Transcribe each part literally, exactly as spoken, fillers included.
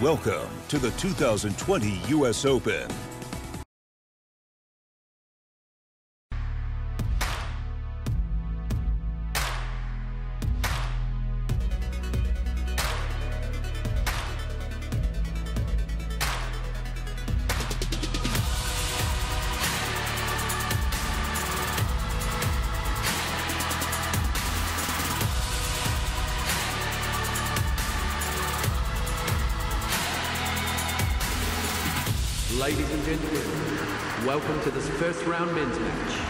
Welcome to the two thousand twenty U S Open. Ladies and gentlemen, welcome to this first round men's match.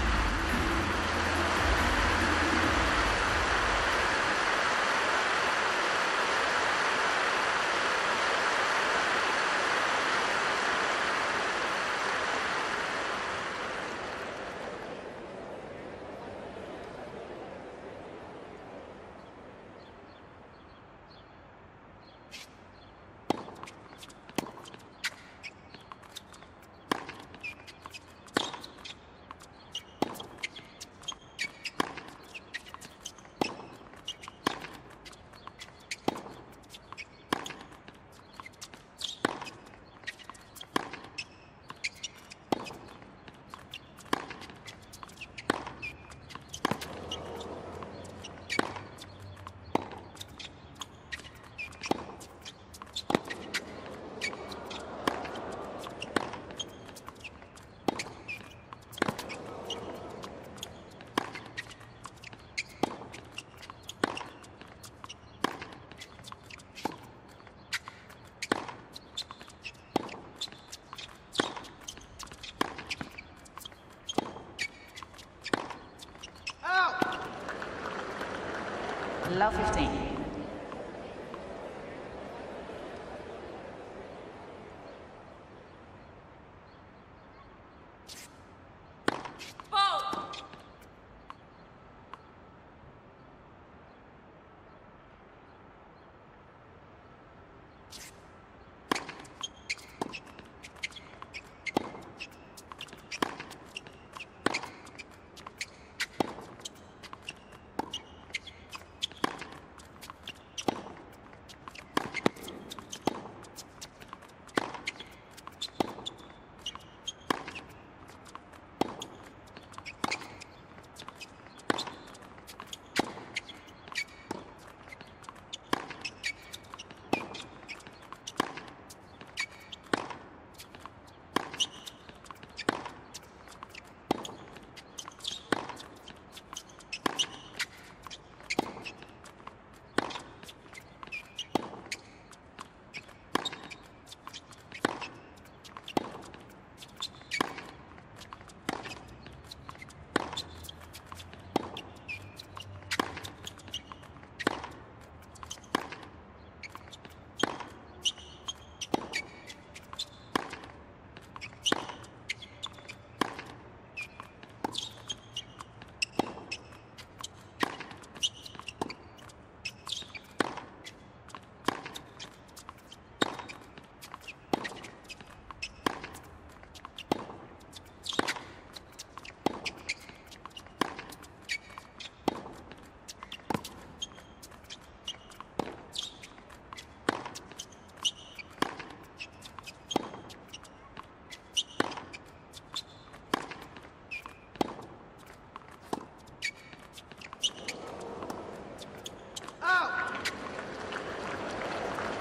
Love fifteen.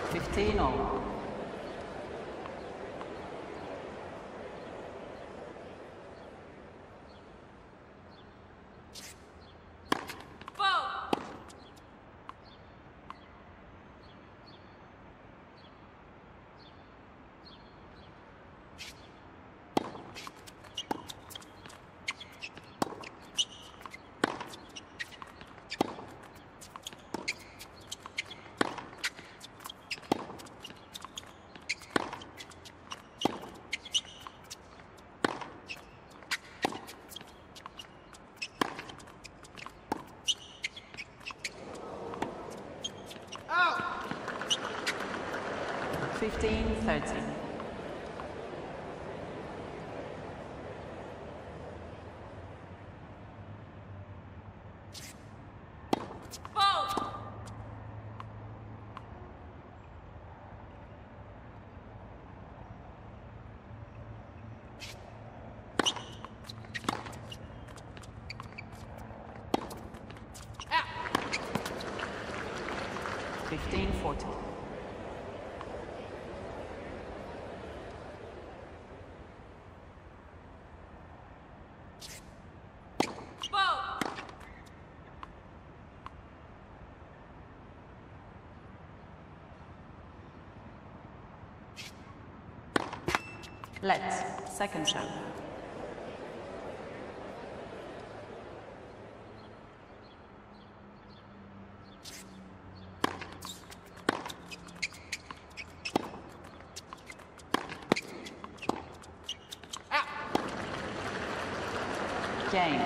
fifteen all. fifteen thirteen. Both. fifteen forty. Let's second shot. Game.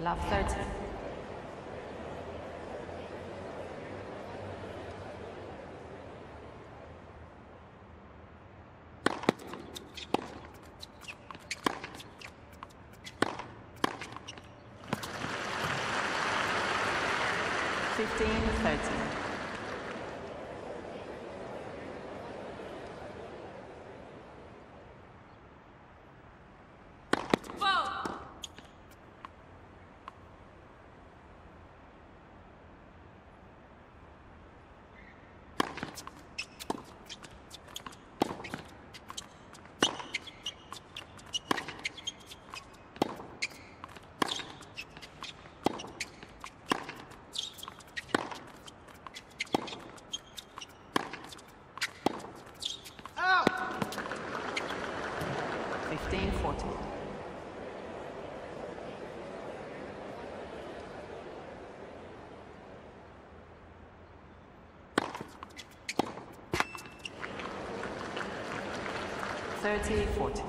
Love thirty. Fifteen thirty. Thirty, forty.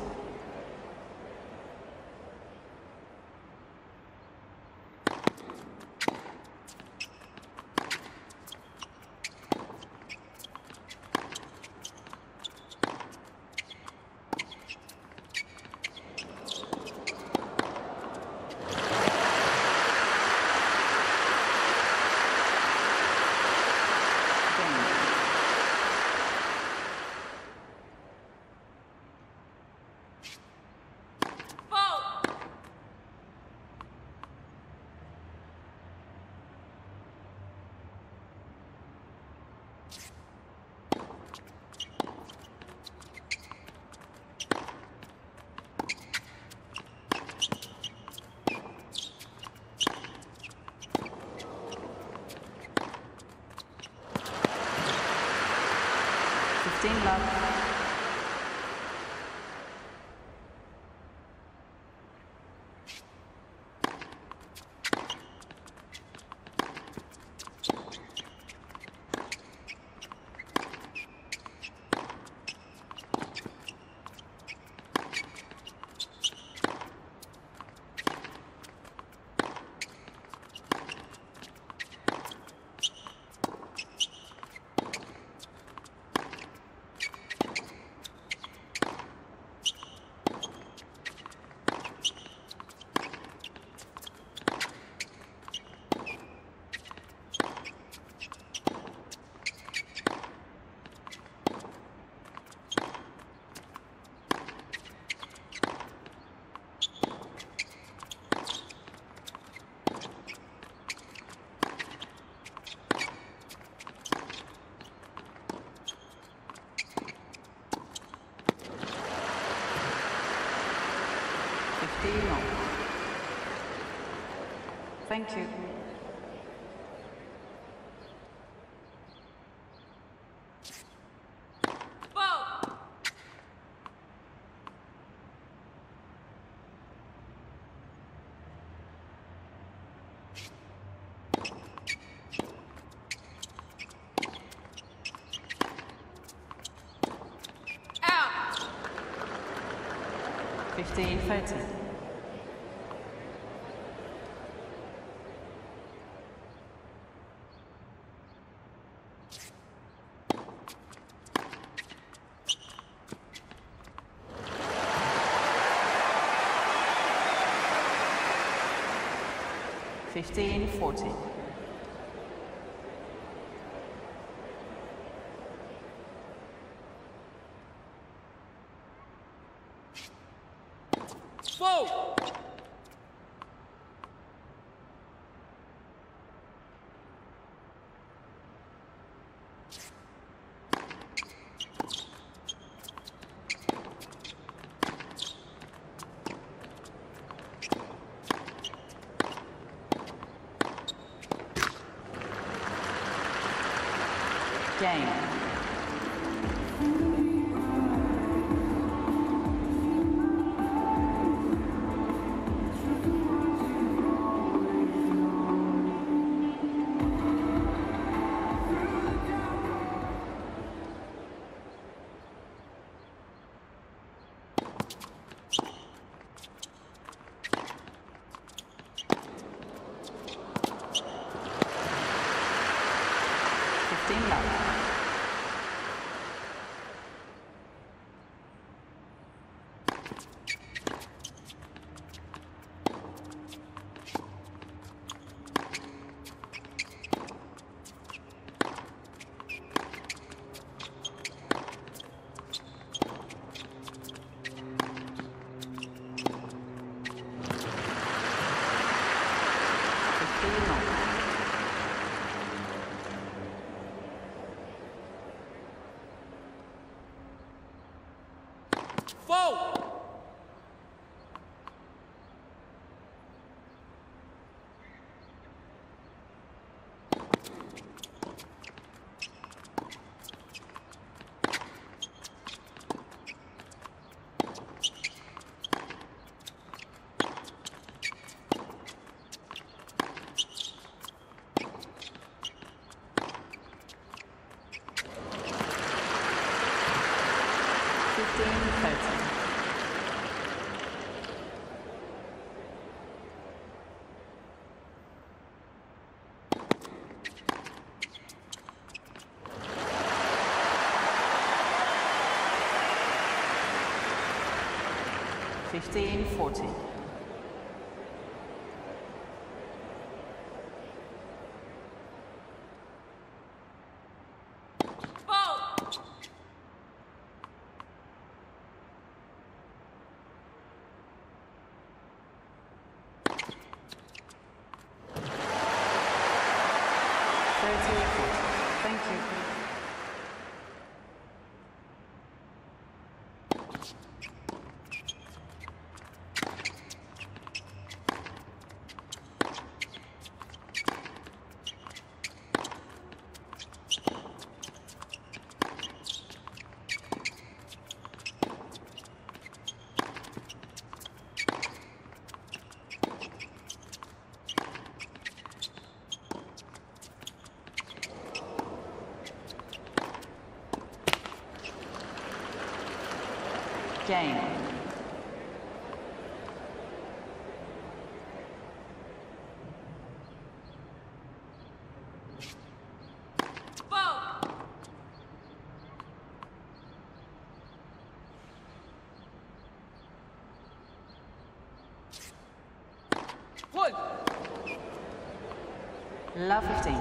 Dino. Thank you. fifteen, thirteen. fifteen, fourteen. Whoa! Game. fifteen, forty. Game. One. Love fifteen.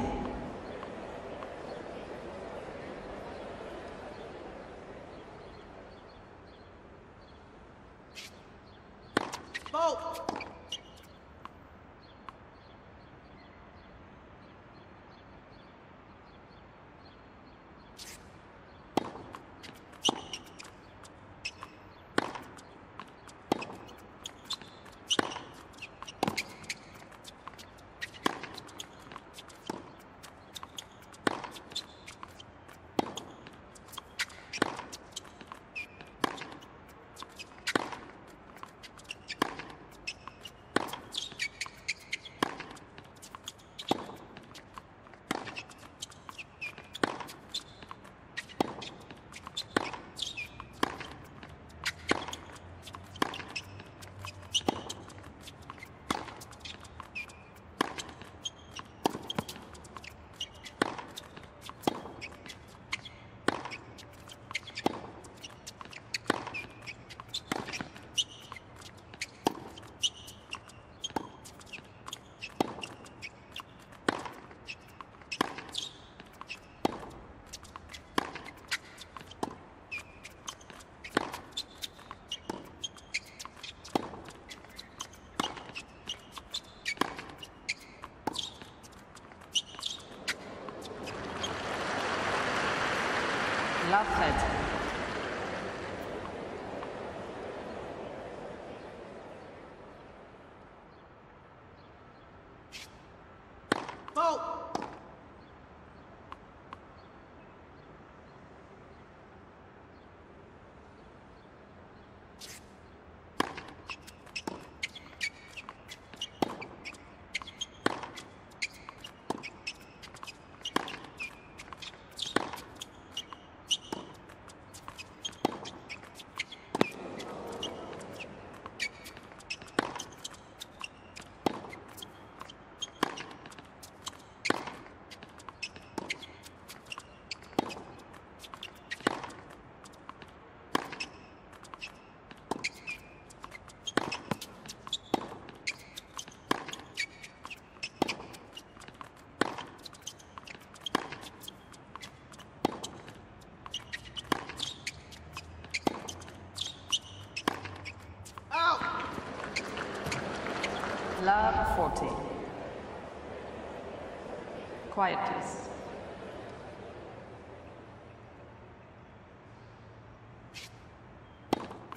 love forty. Quiet, please.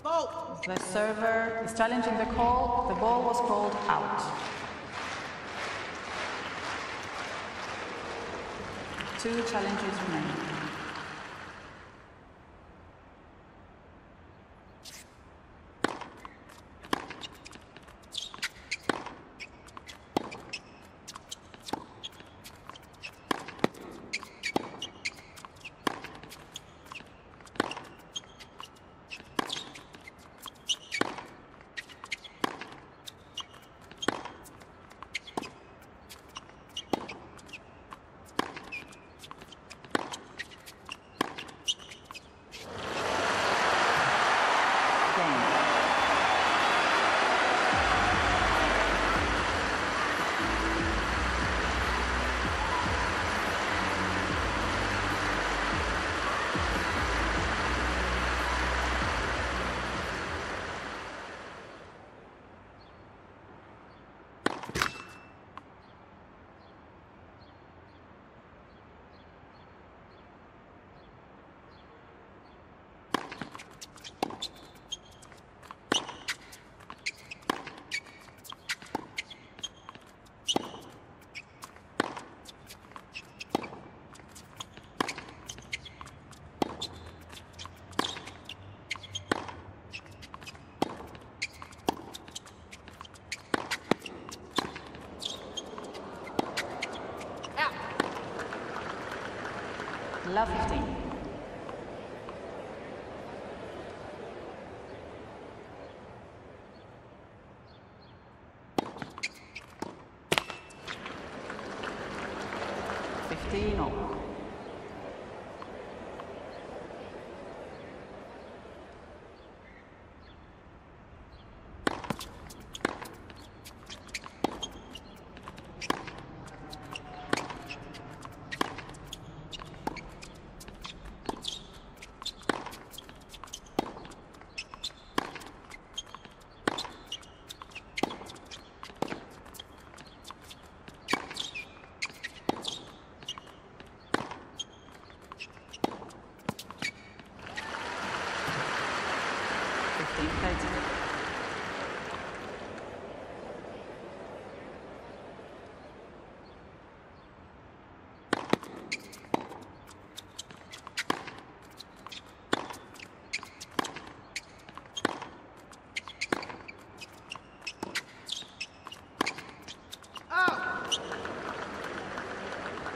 Ball. The server is challenging the call. The ball was called out. Two challenges remaining. Love fifteen. fifteen all.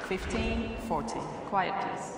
fifteen, forty. Quiet, please.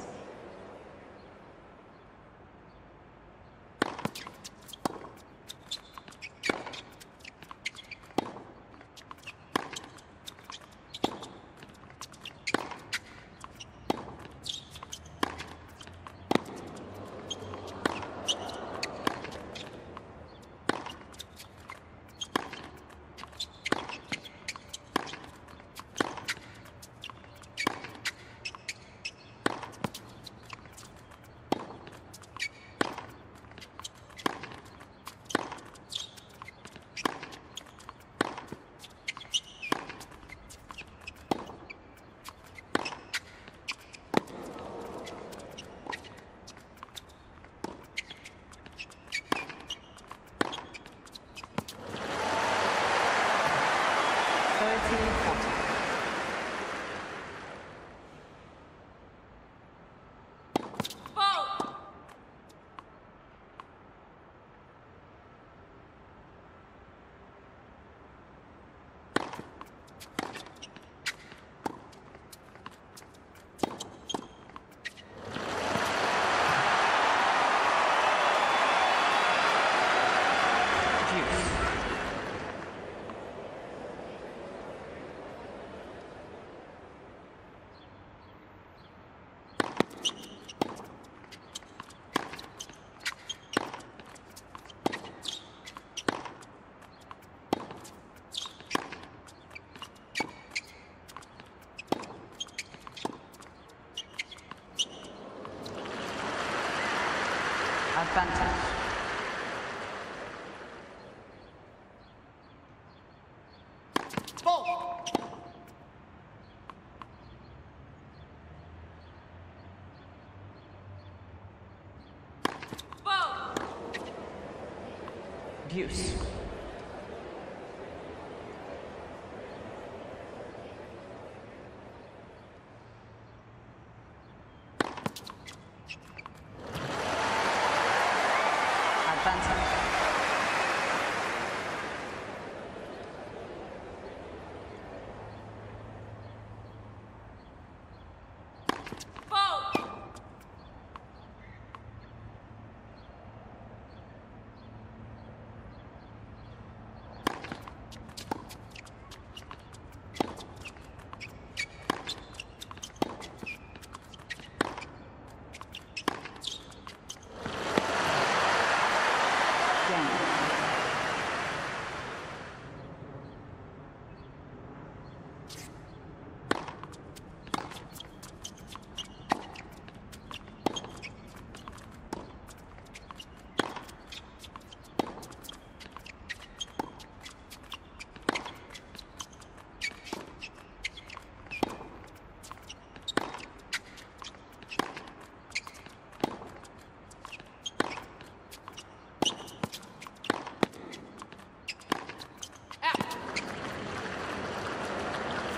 abuse.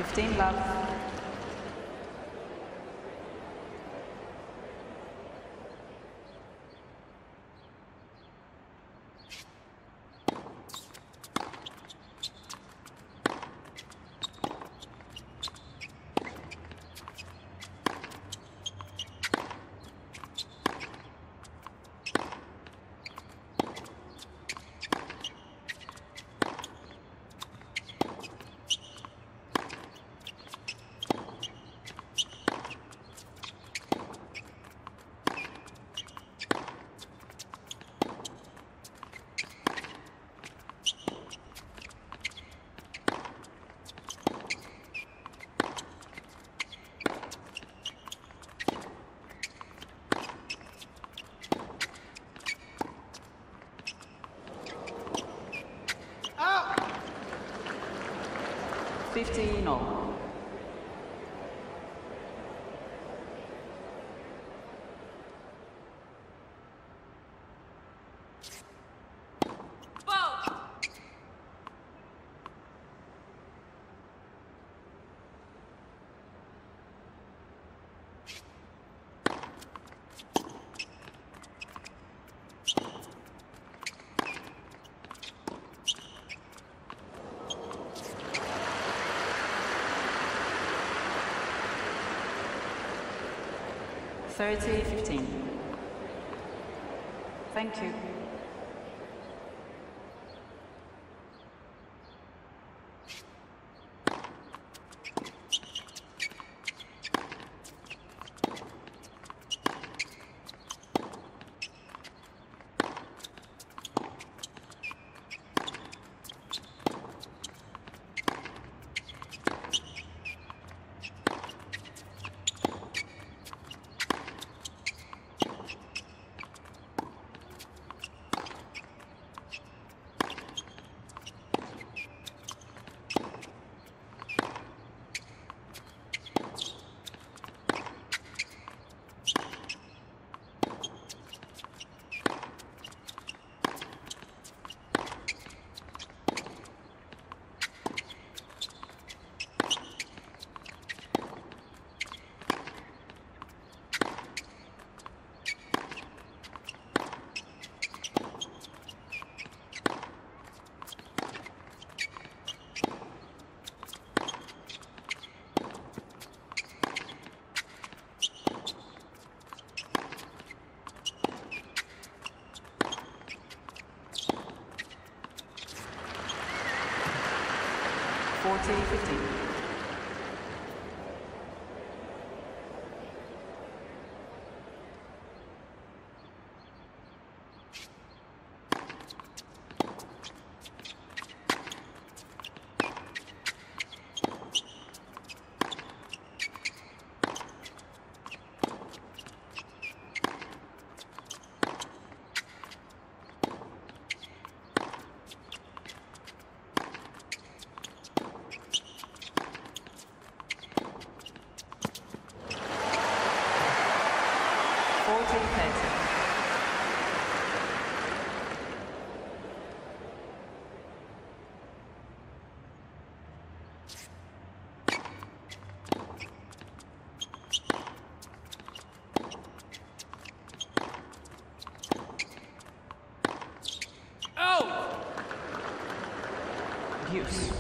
fifteen love. fifteen all. thirty fifteen. Thank you. forty fifteen. Out! Abuse.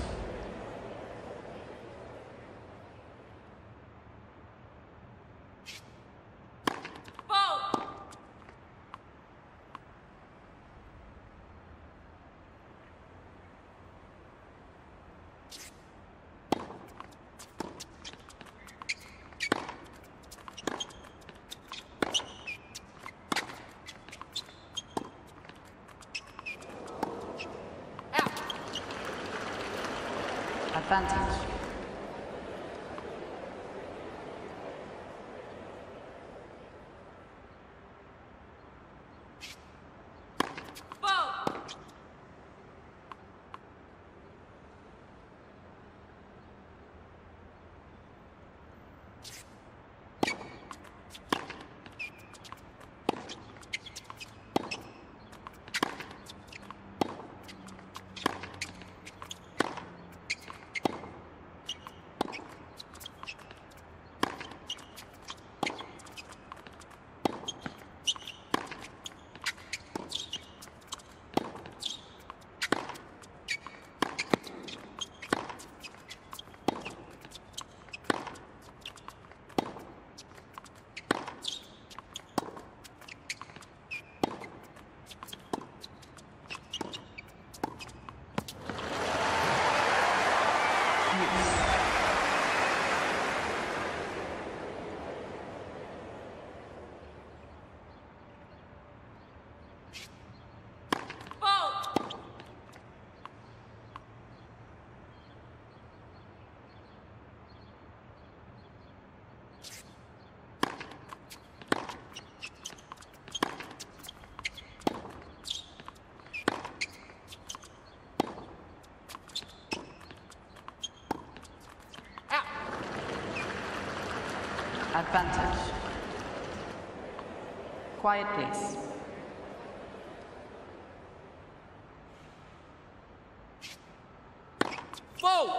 Advantage. Advantage. Quiet, please. Whoa!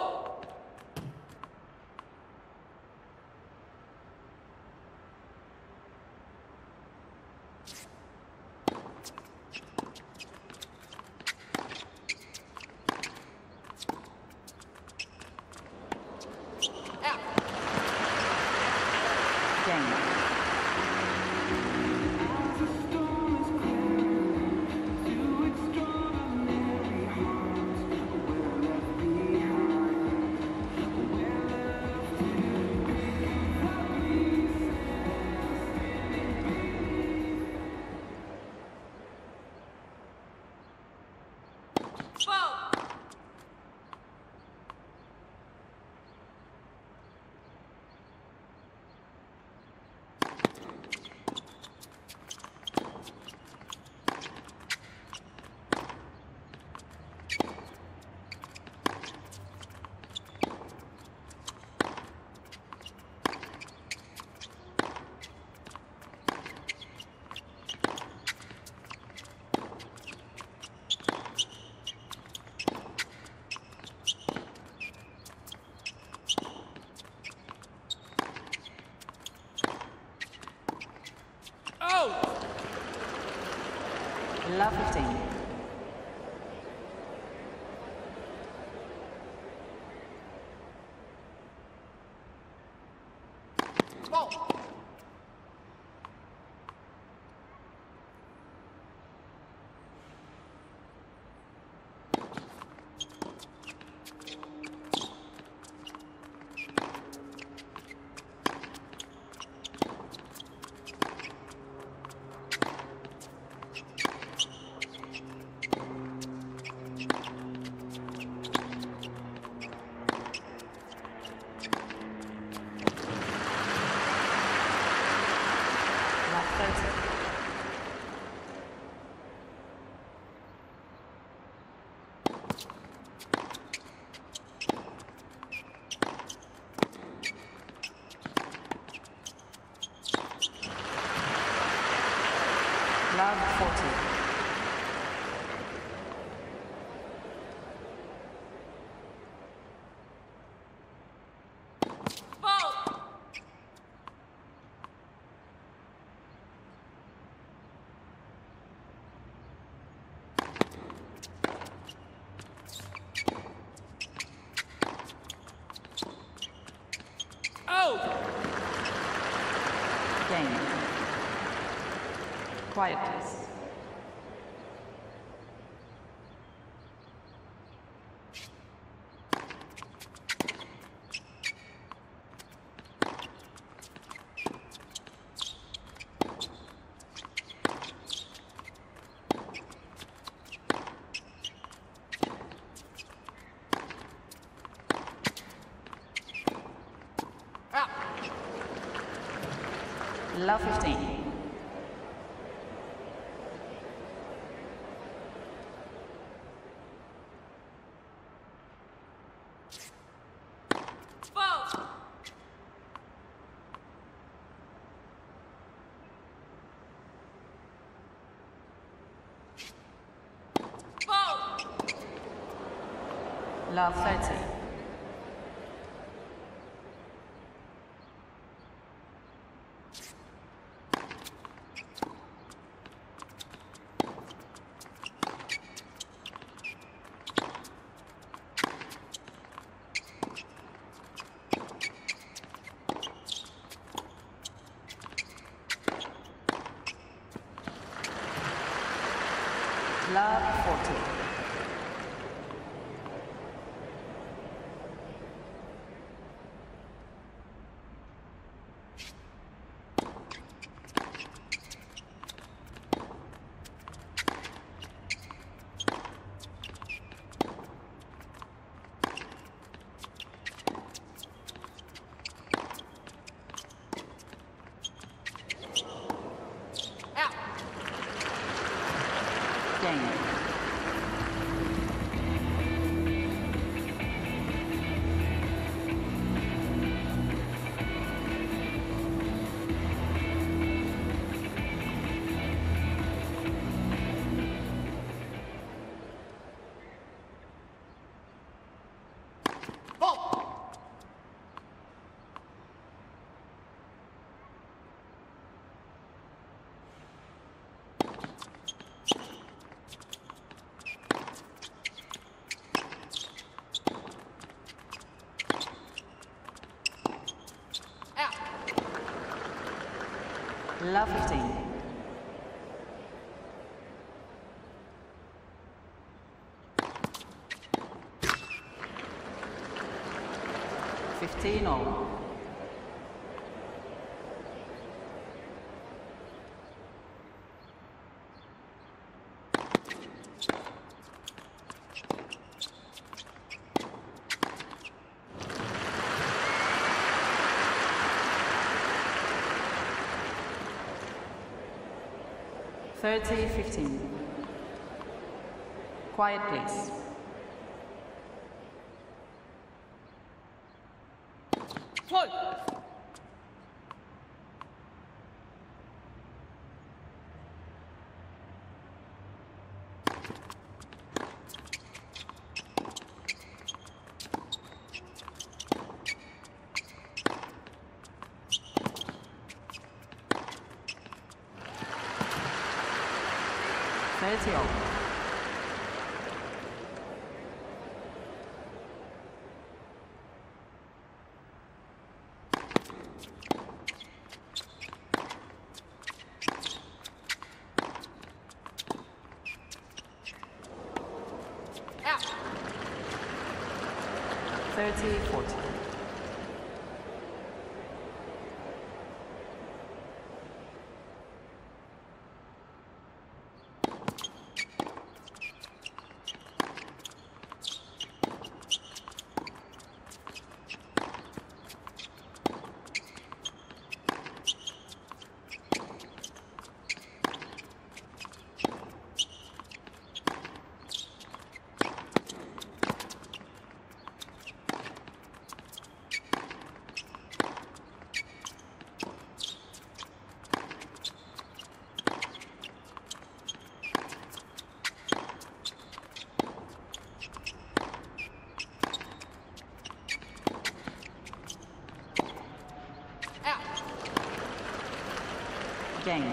Love fifteen. Oh. Go! Game. Quiet, please. Love fifteen. Foul. Foul. Love thirty. Love forty. Love fifteen. Fifteen all. Thirty, fifteen. Quiet, please. One. thirty all. Out. thirty, forty. Game.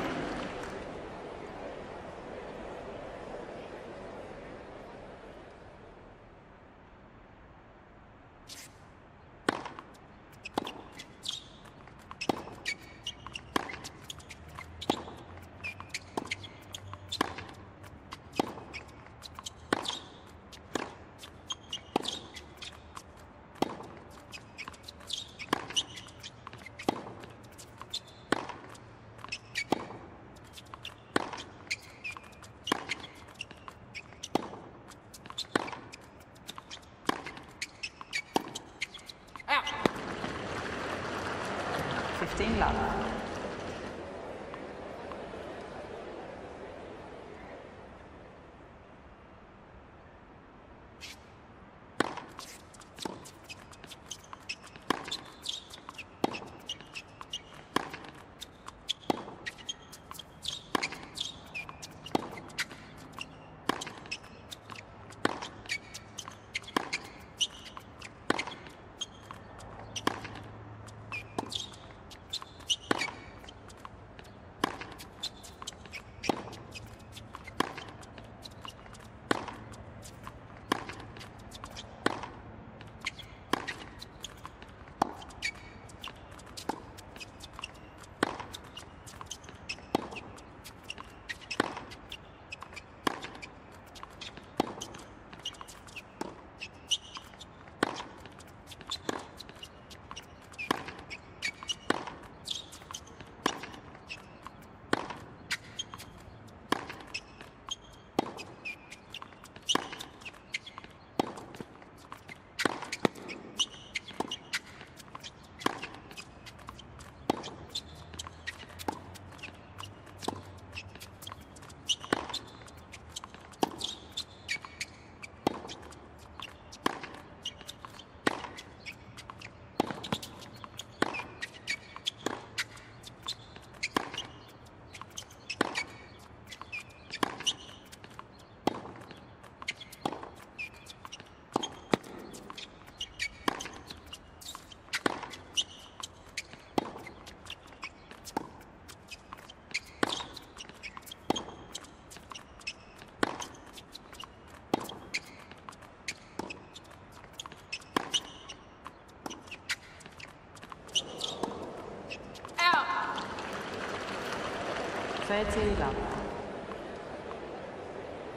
love. Thirteen love.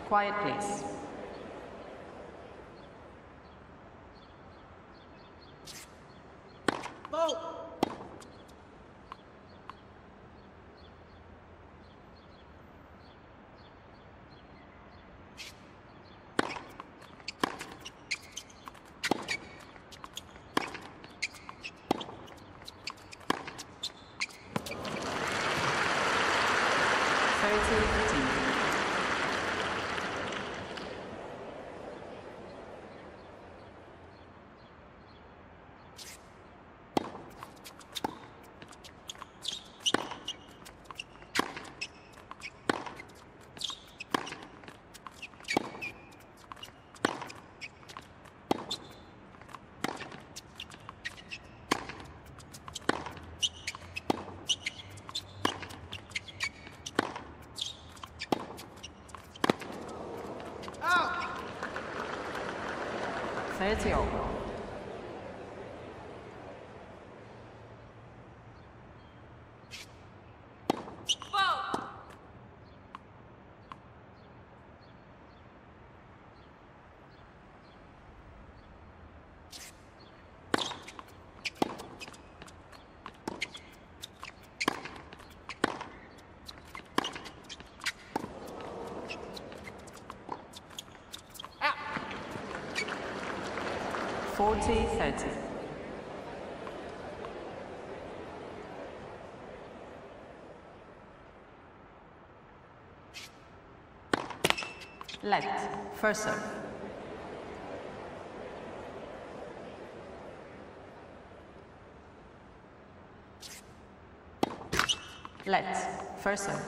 Quiet, please. It's your forty, thirty. Left, first serve. Left, first serve.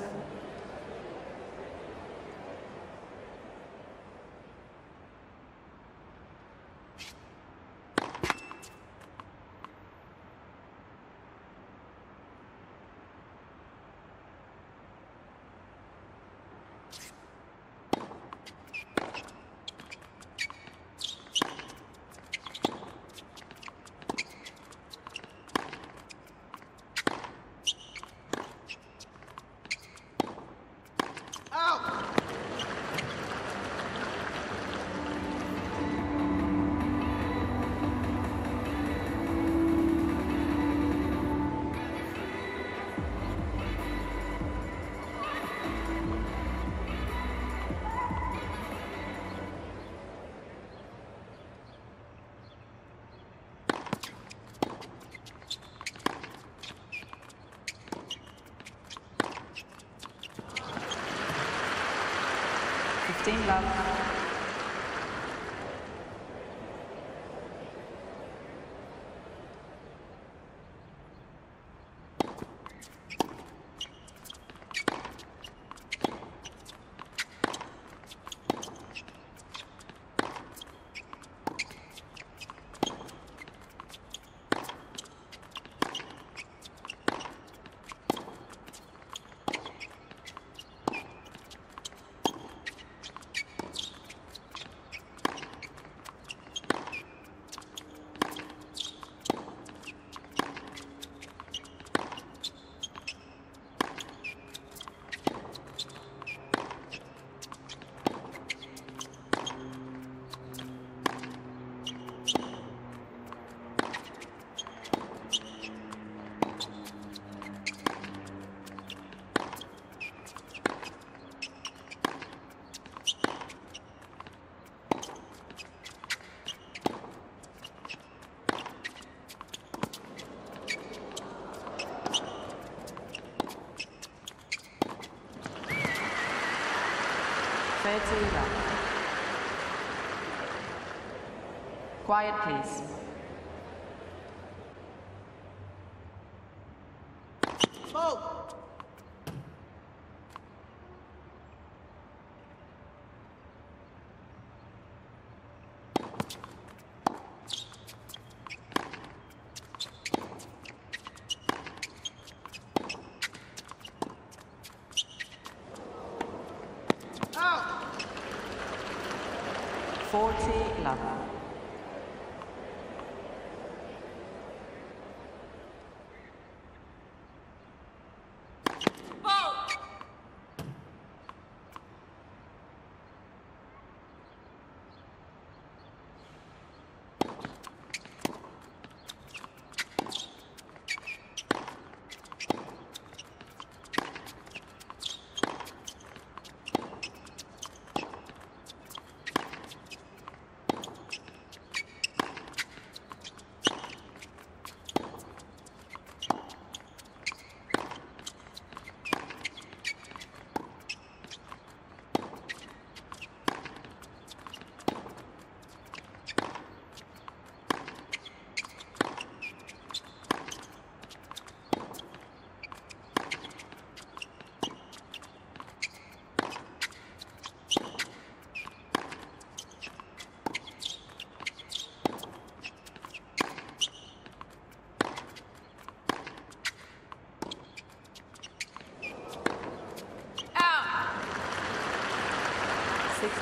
Quiet, please.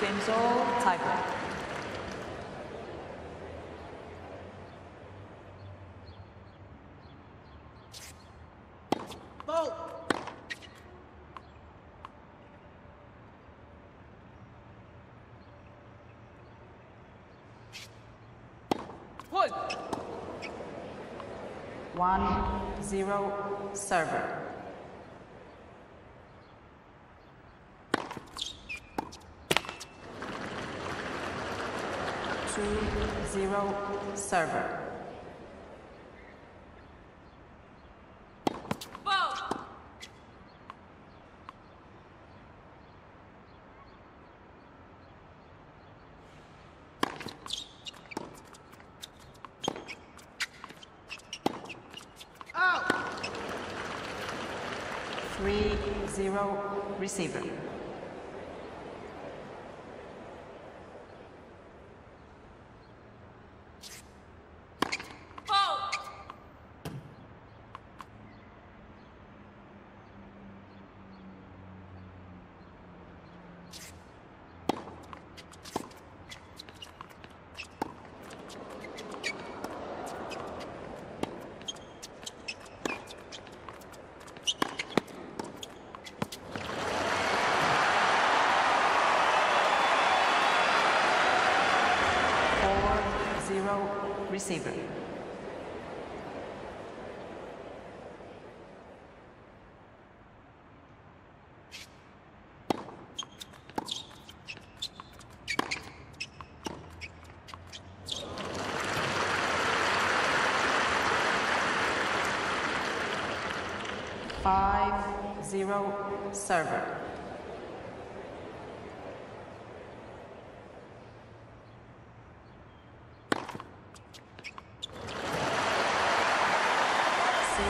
Games all tied. One zero server. Zero server. Oh. Three zero receiver. Receiver. Five zero server.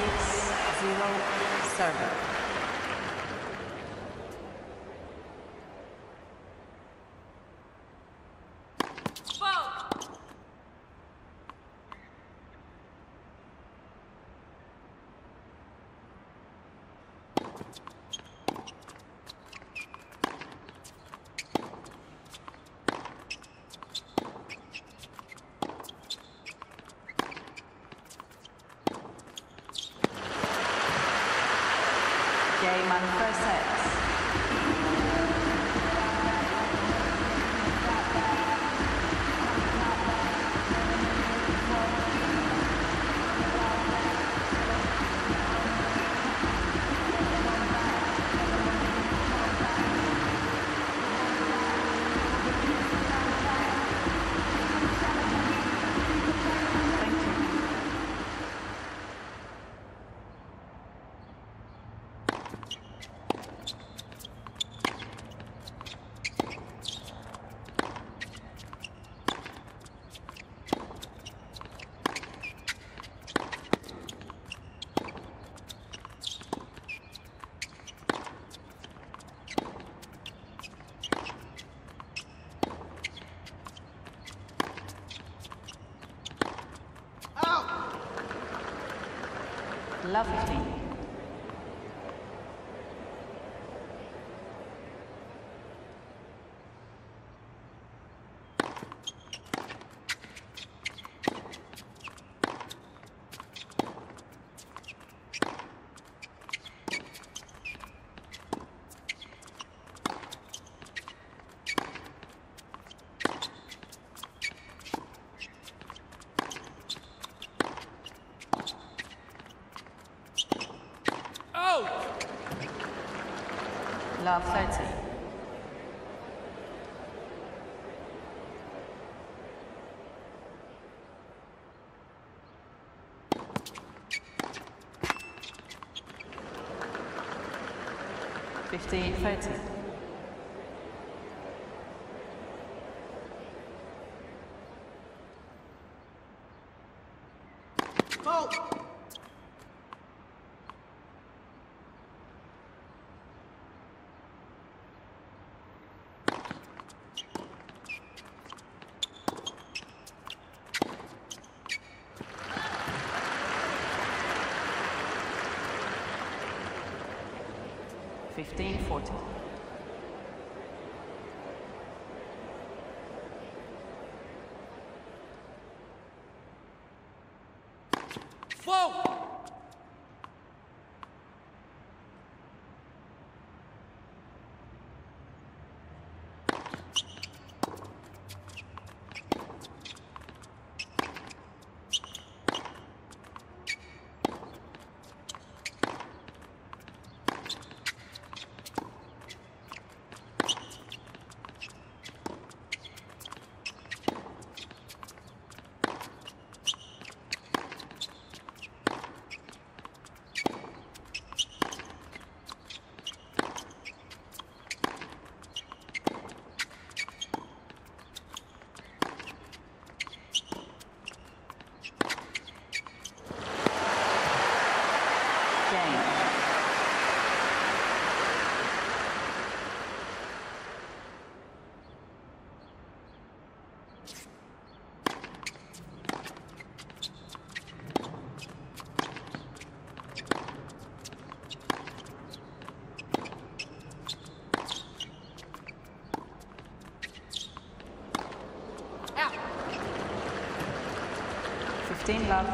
six zero serve. Game on first sets. Lovely. Love thirty. Fifty thirty. Fifteen forty. Whoa! Fifteen love.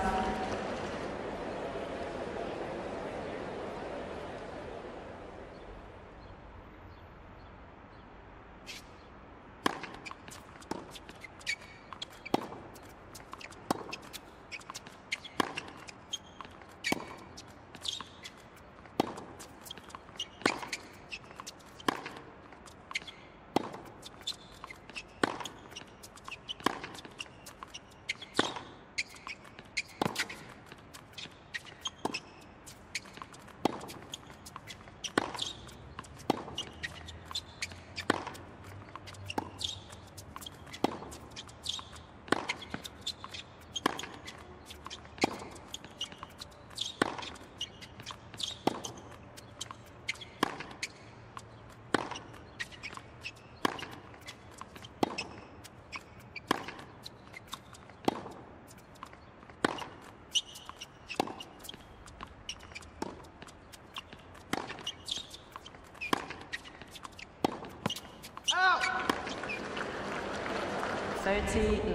水之林。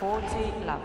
火之林。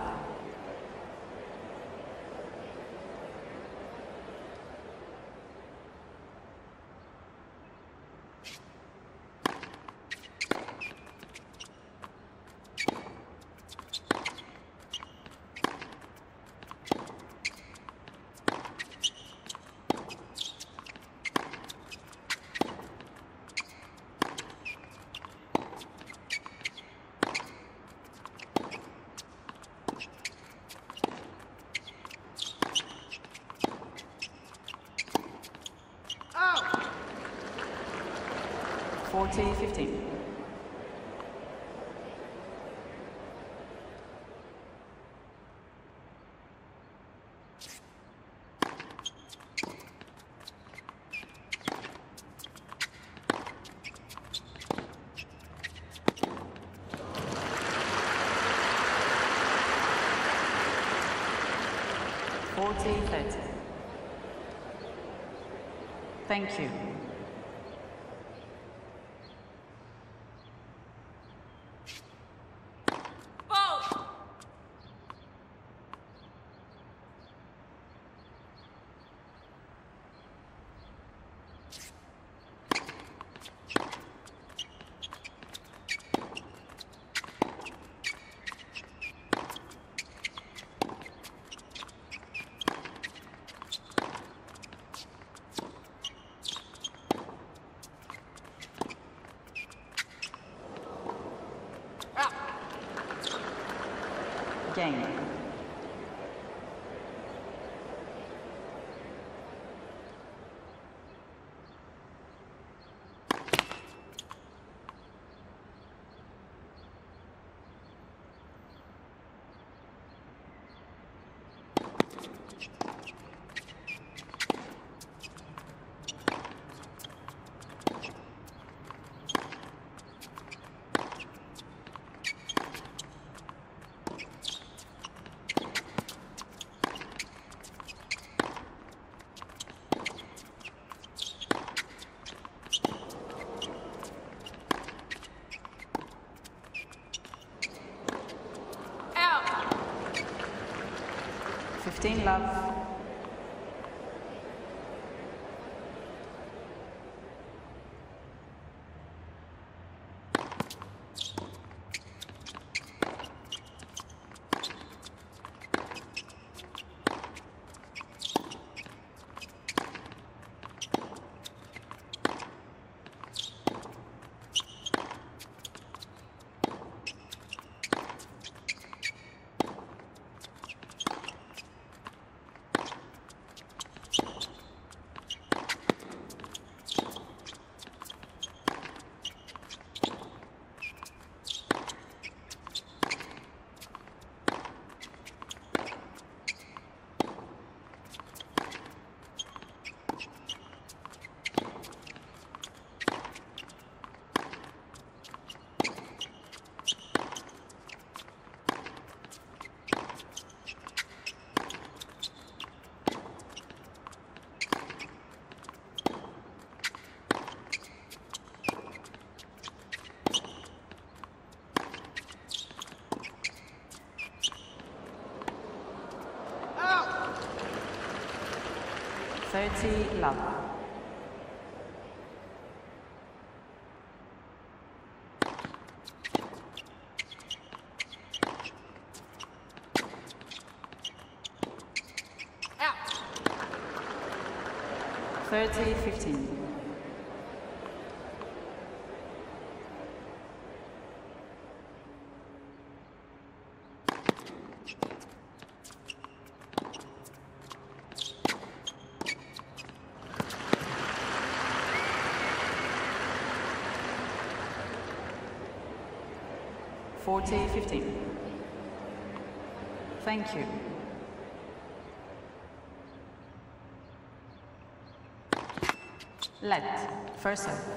forty fifteen. forty thirty. Thank you. Game. fifteen love. thirty love. Out. thirty fifteen. forty fifteen. Thank you. Let. First serve.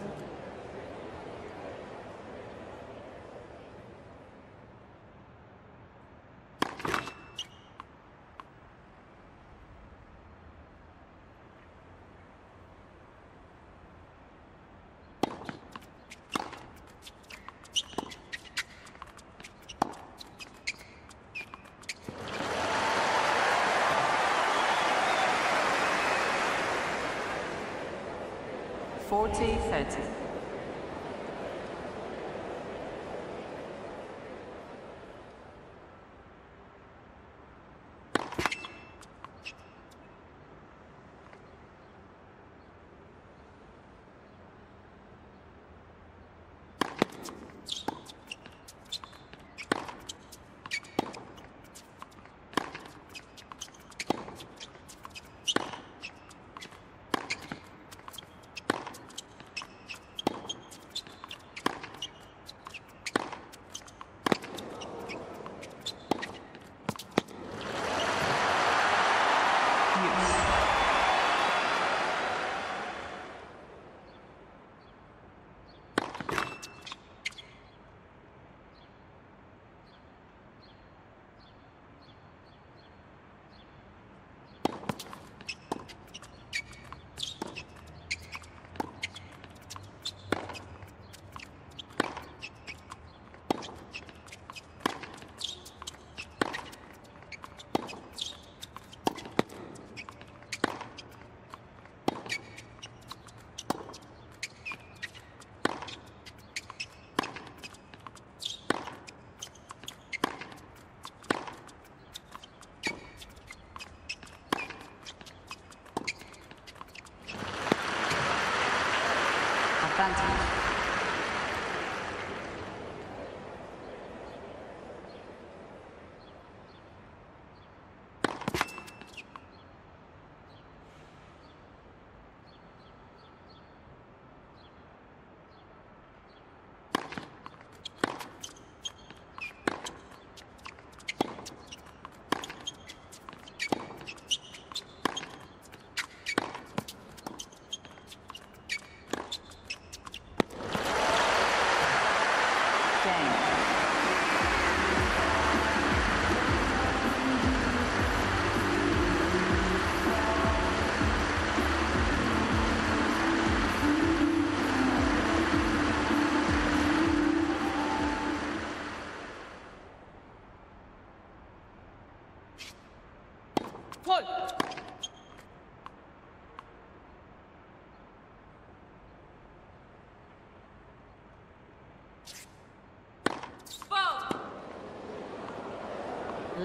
forty thirty.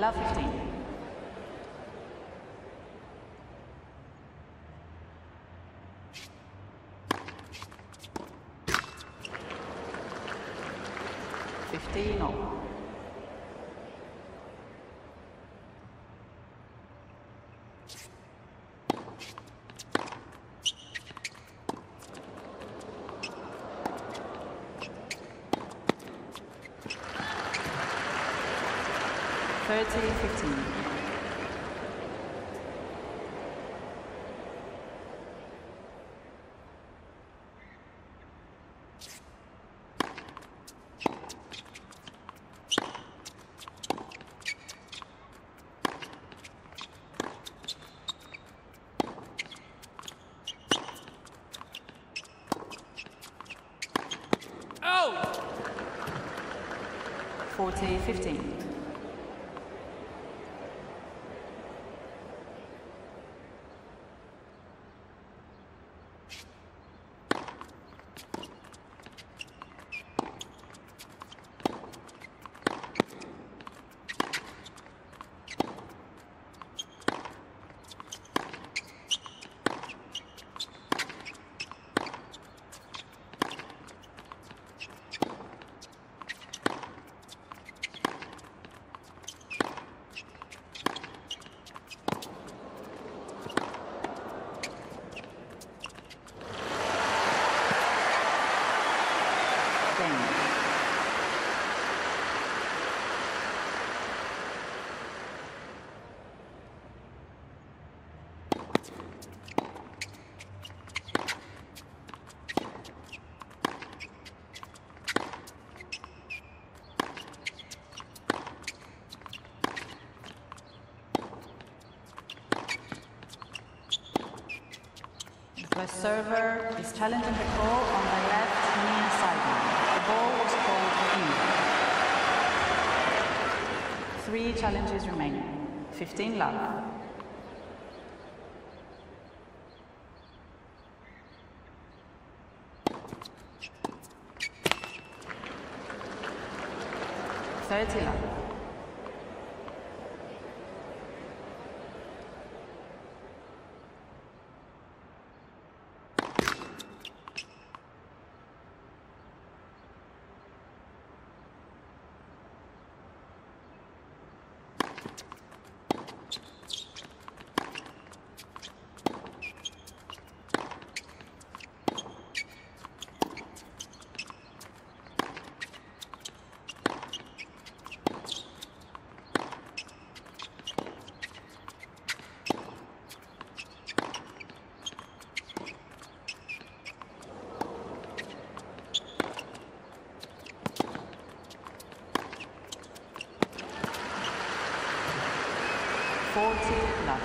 Love fifteen. fifteen all. thirty fifteen. Oh! forty fifteen. The server is challenging the call on the left near sideline. The ball was called in. Three challenges remaining. fifteen love. thirty love. forty love.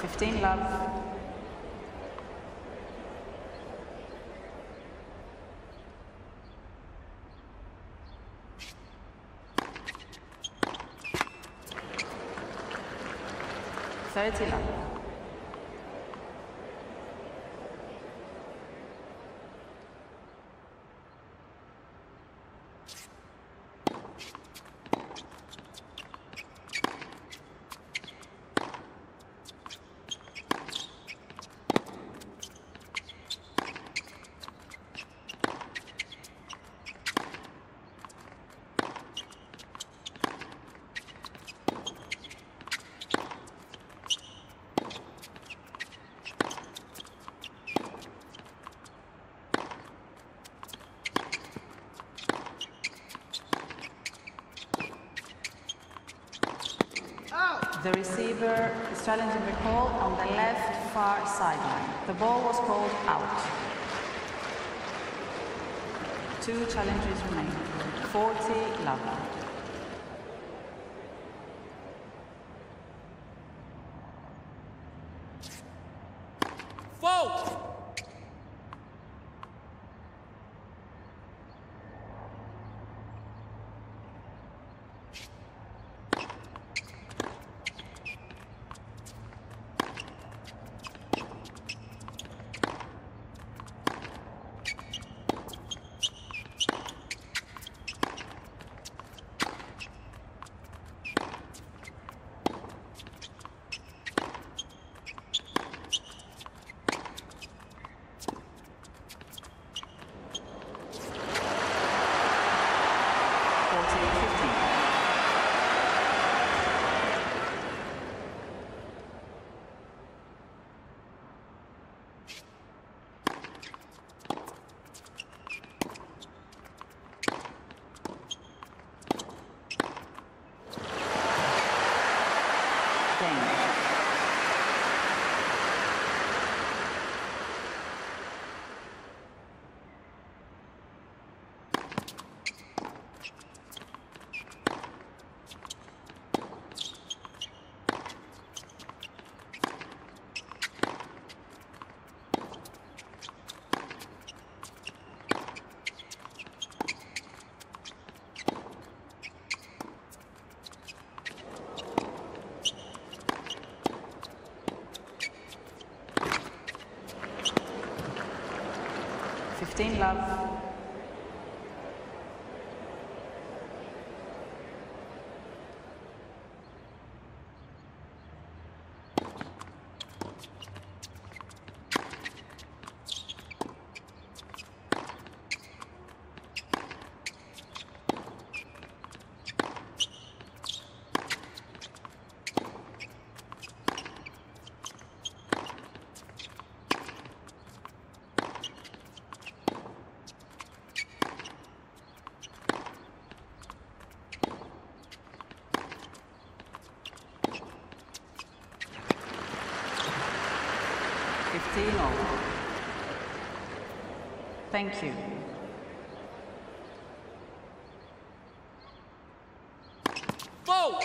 fifteen love. thirty love. The receiver is challenging the call on the left far sideline. The ball was called out. Two challenges remain. forty love. fifteen love. fifteen over. Thank you. Foul!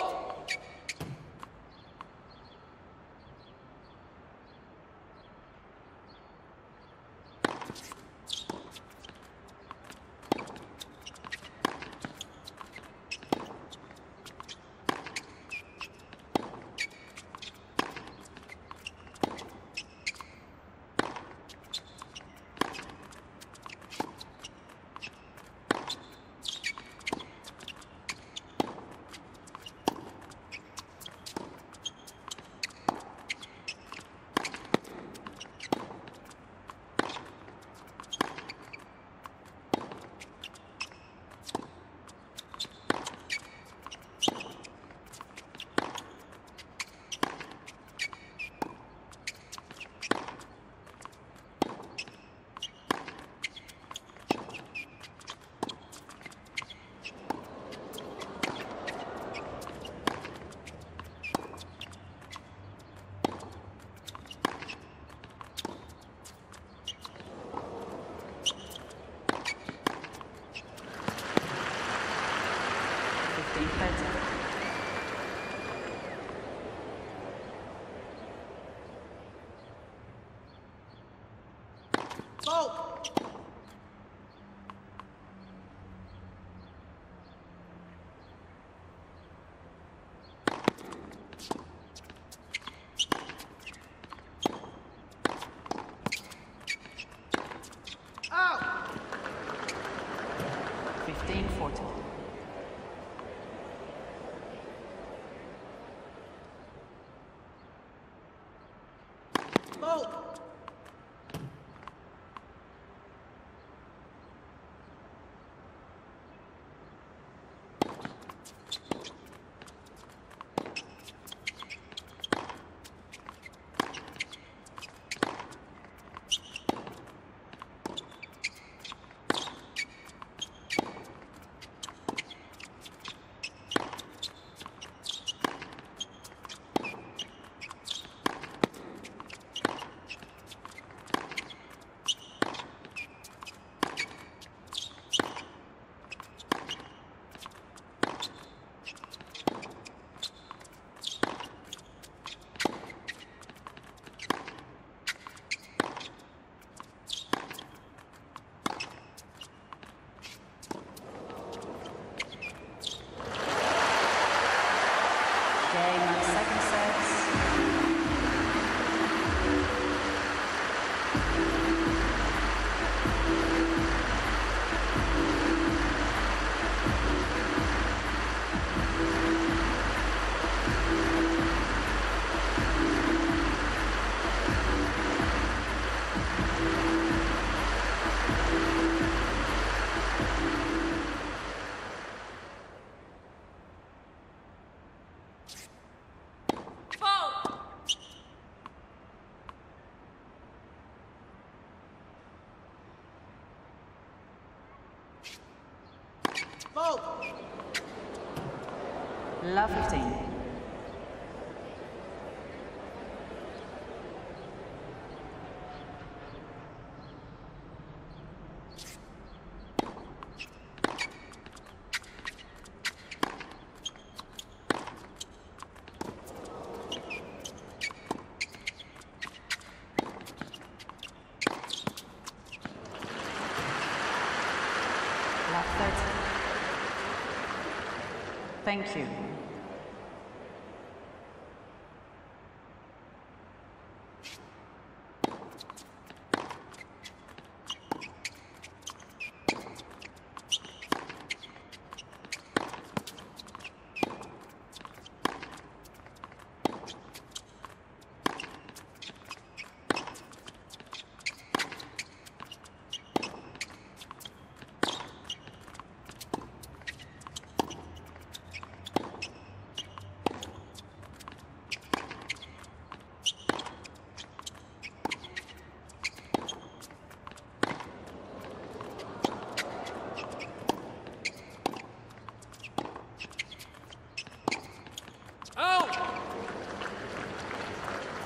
Love fifteen. Love thirteen. Thank you.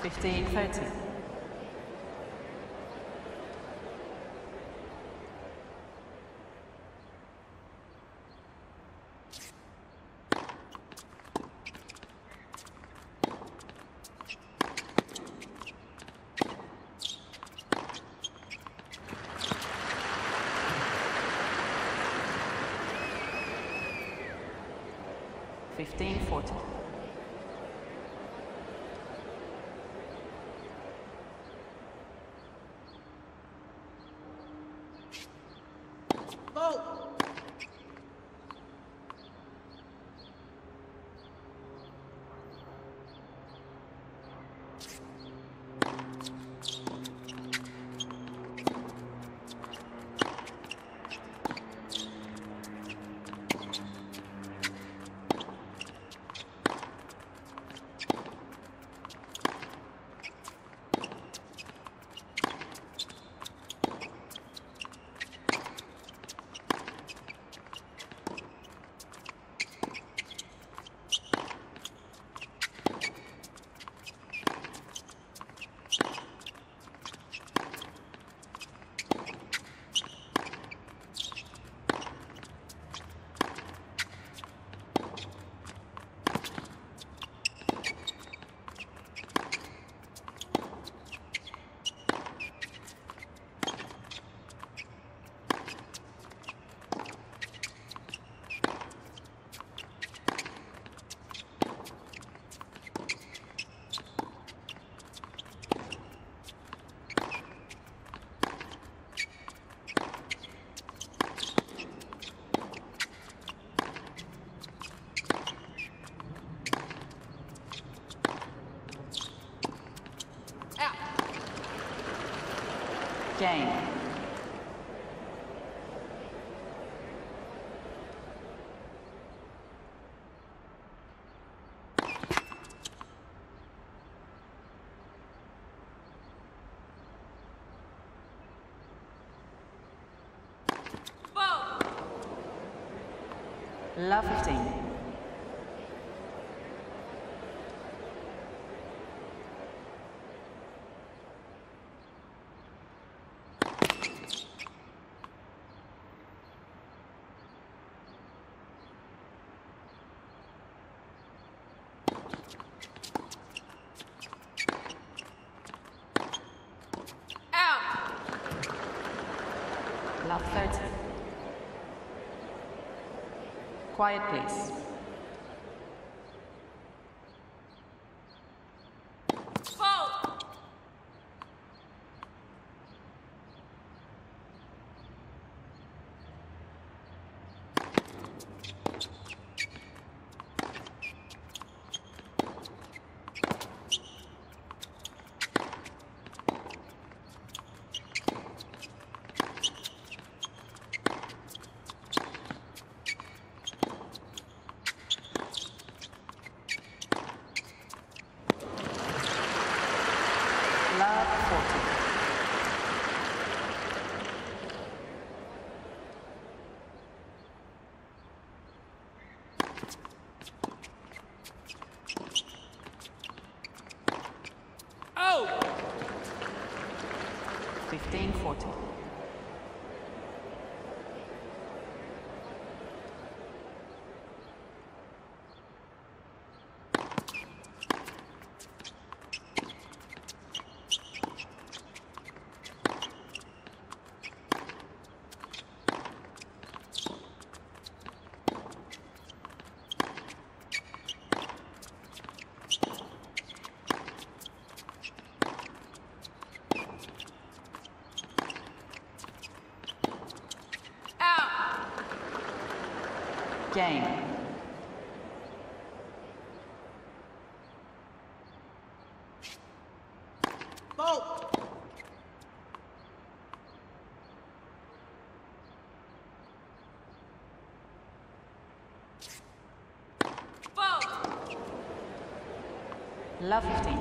fifteen thirty. fifteen forty. Game. Love fifteen. Quiet, please. Game. Ball. Ball. Love fifteen.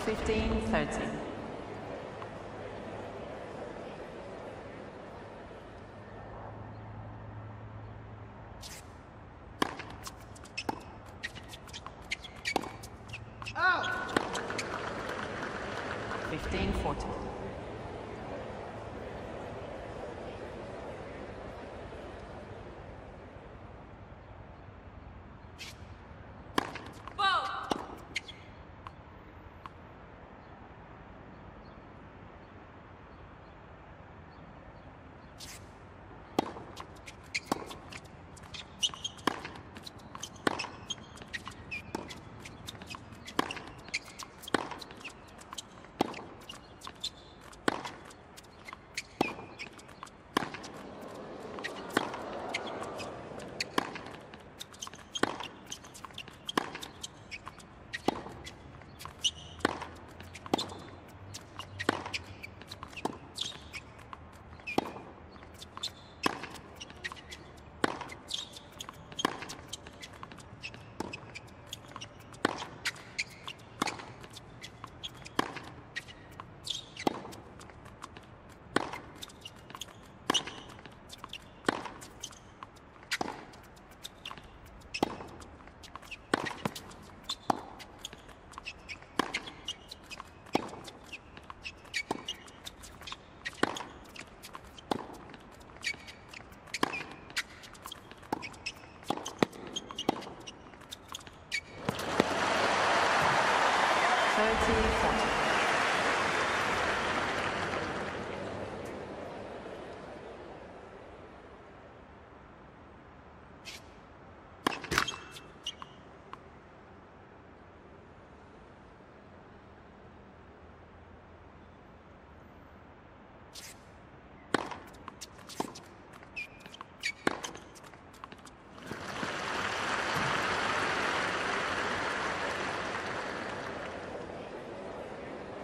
fifteen thirteen.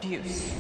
Use.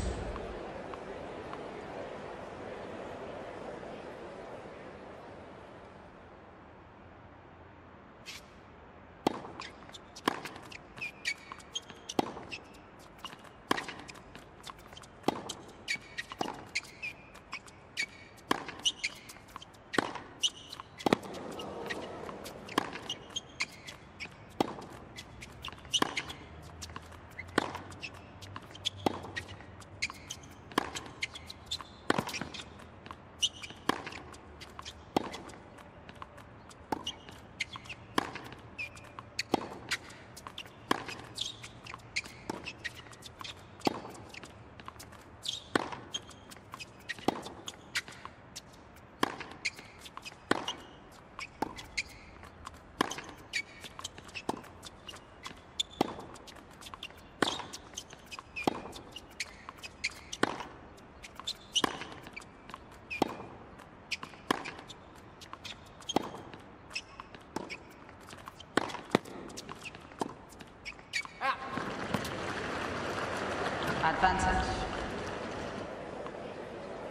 Advantage.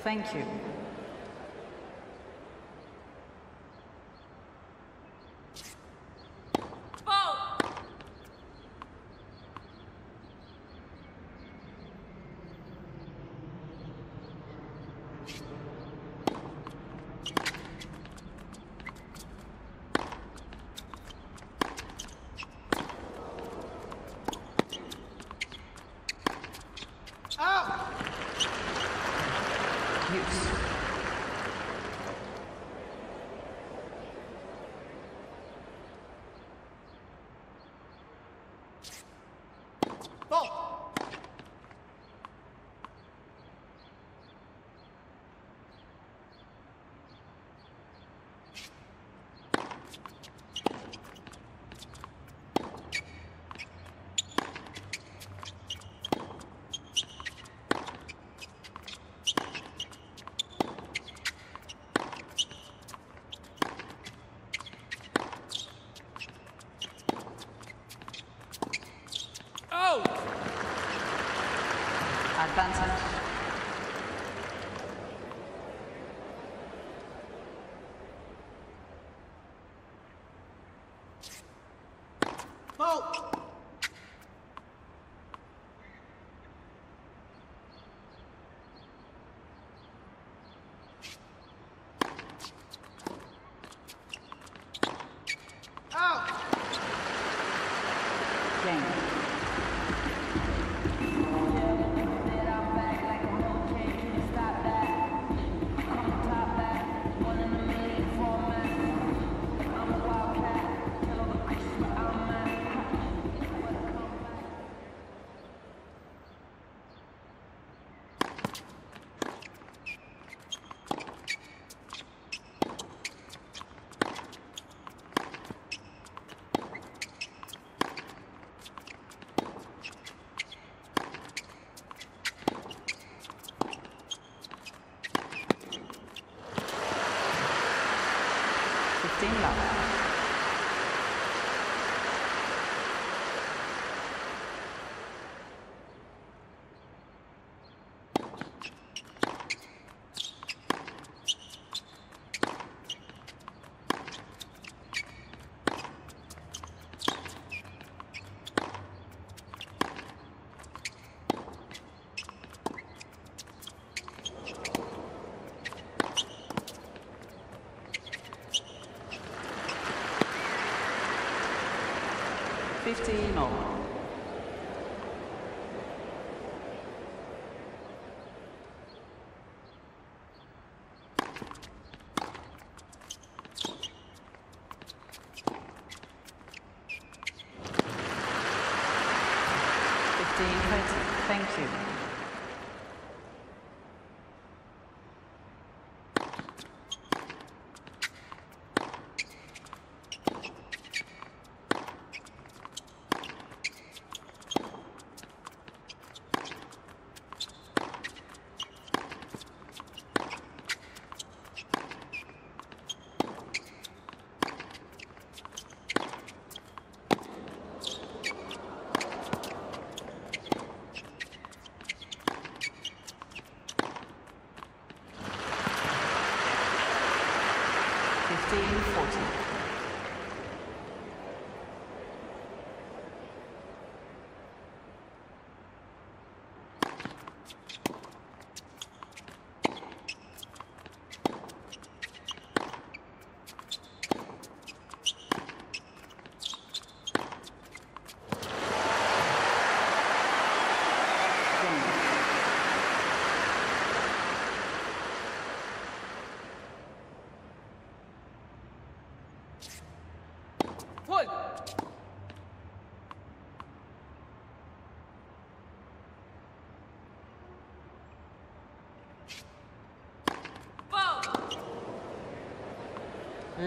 Thank you. Advantage. Oh. 心了。fifteen all.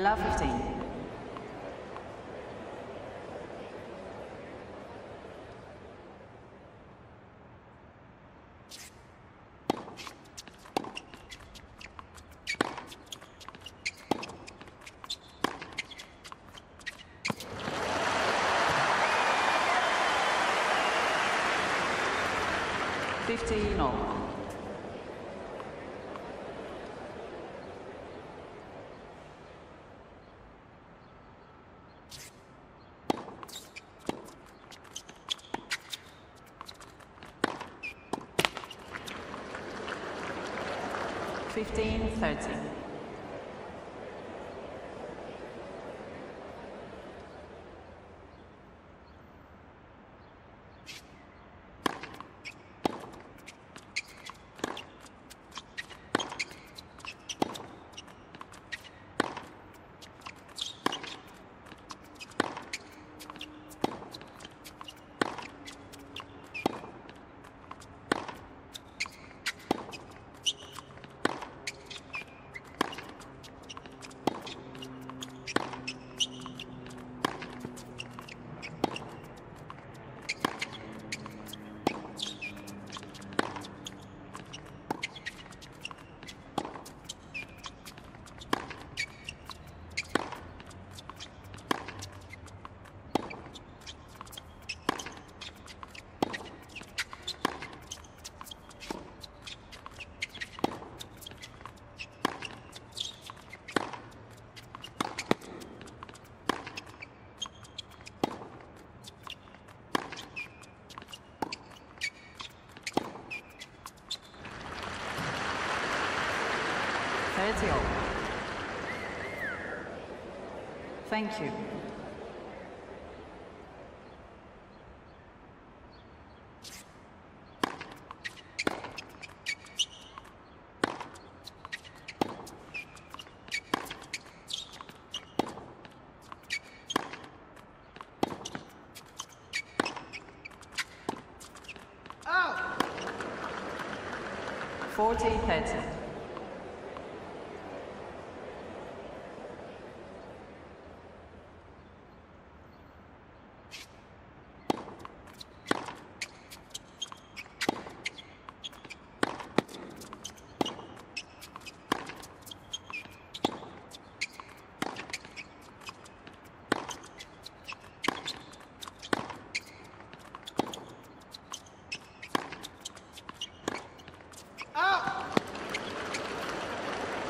Love fifteen. fifteen all. fifteen thirty. Thank you. Oh. forty thirty.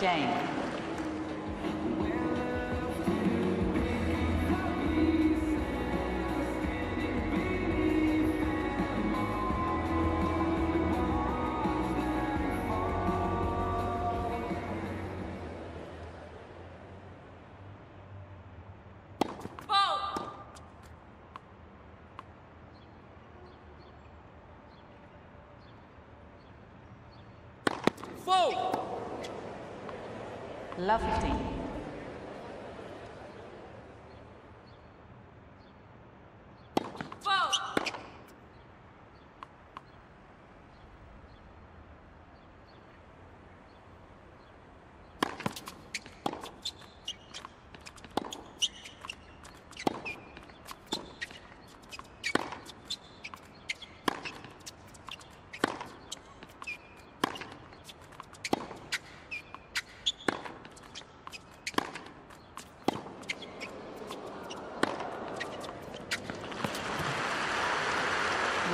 Dane. Love fifteen. Foul.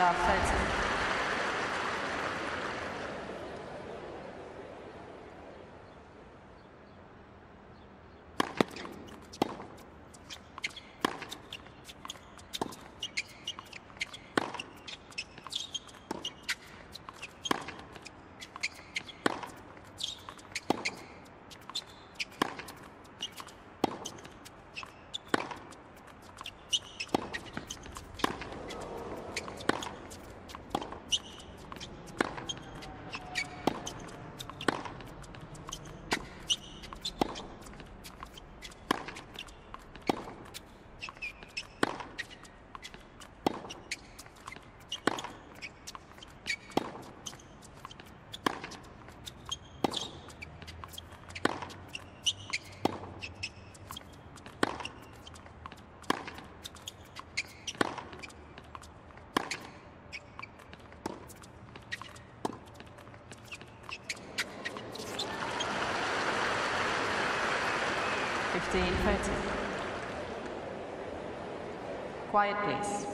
Love thirteen. fifteen thirty. Quiet, please.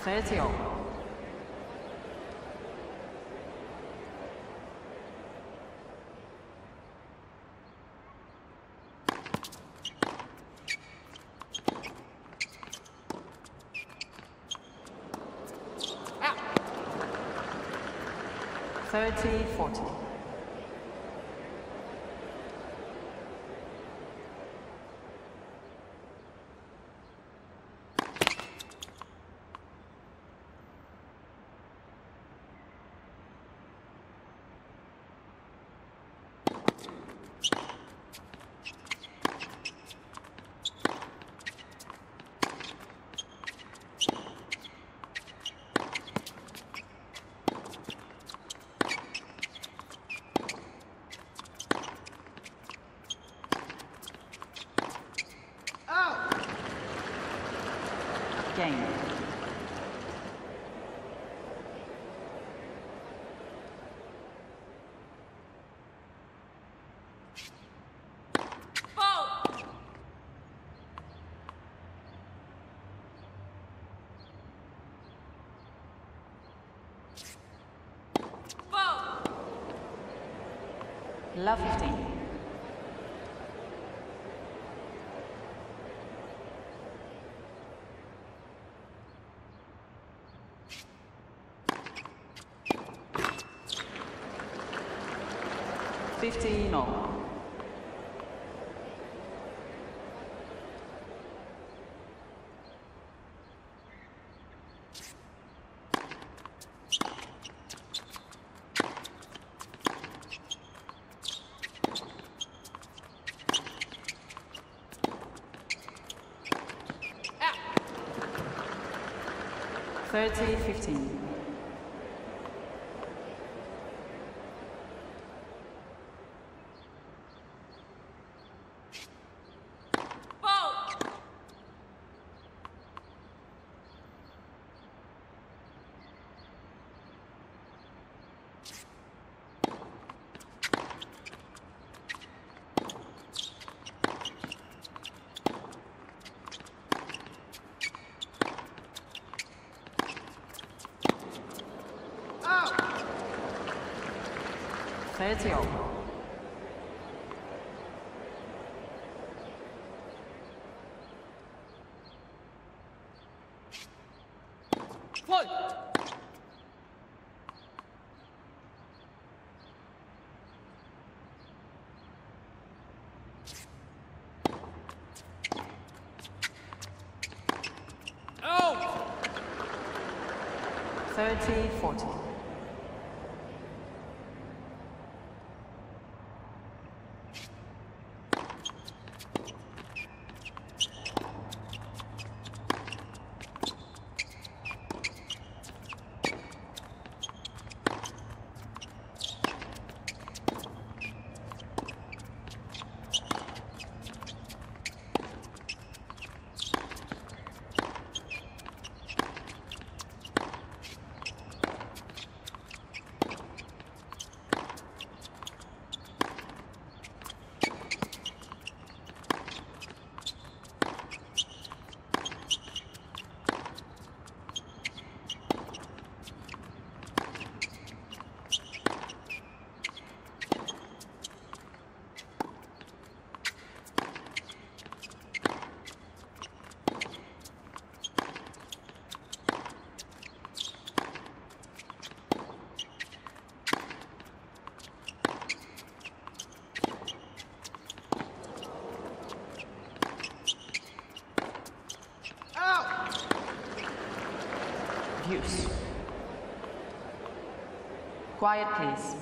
thirty all. thirty forty. Game. Love fifteen. fifteen all. Ah. thirty fifteen. 十九。Thirty forty. Use. Quiet, please.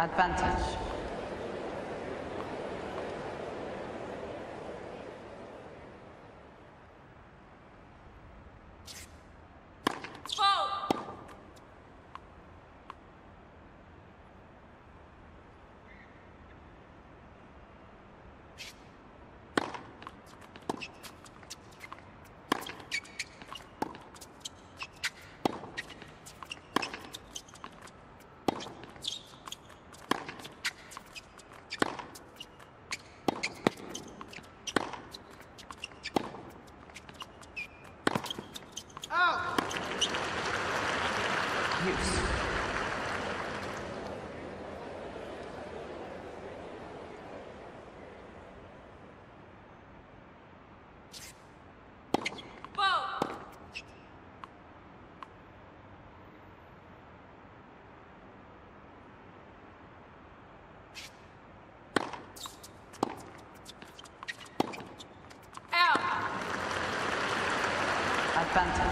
Advantage. Advantage. Advantage.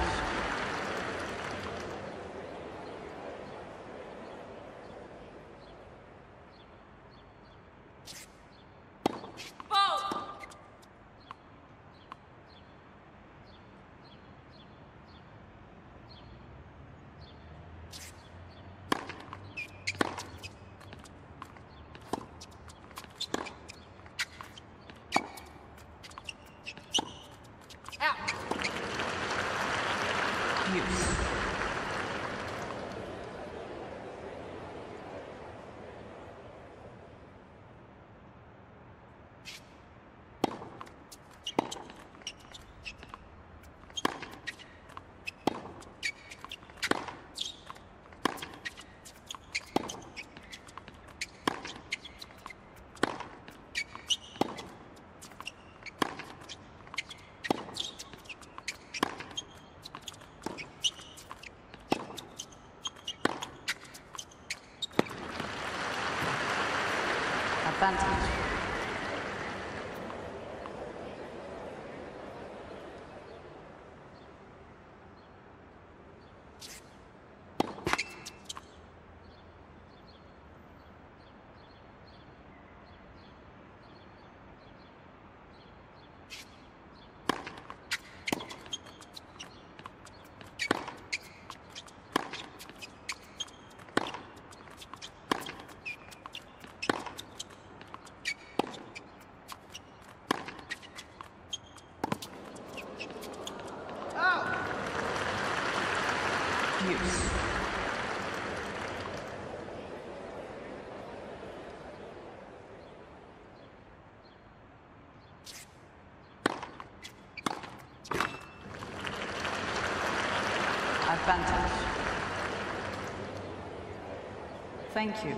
advantage. Thank you.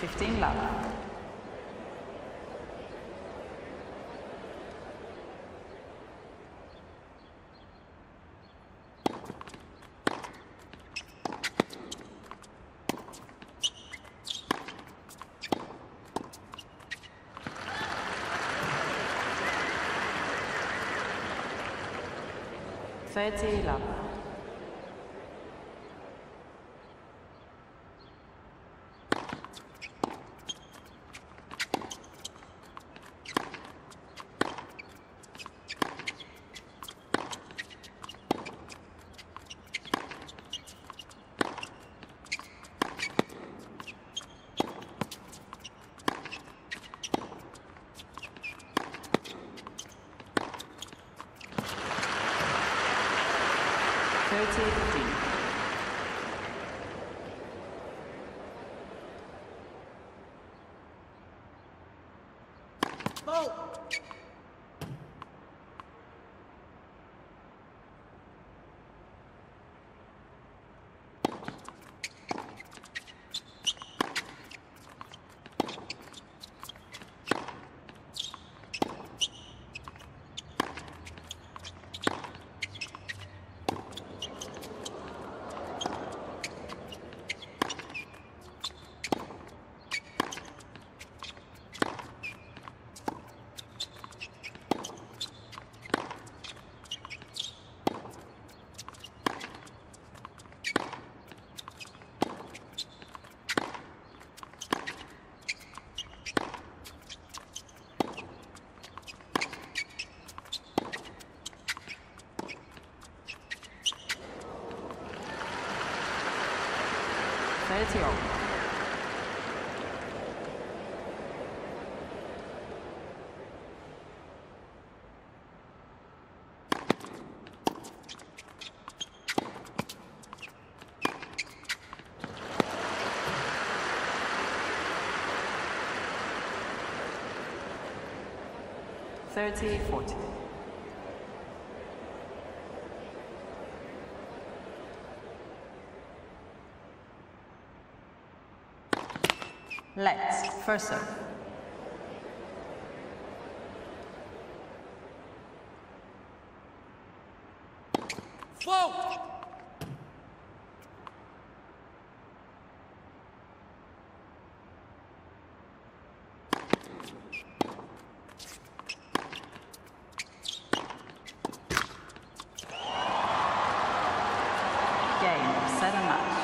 fifteen love. thirty love. thirty, forty. Let's first serve. Whoa! 的嘛。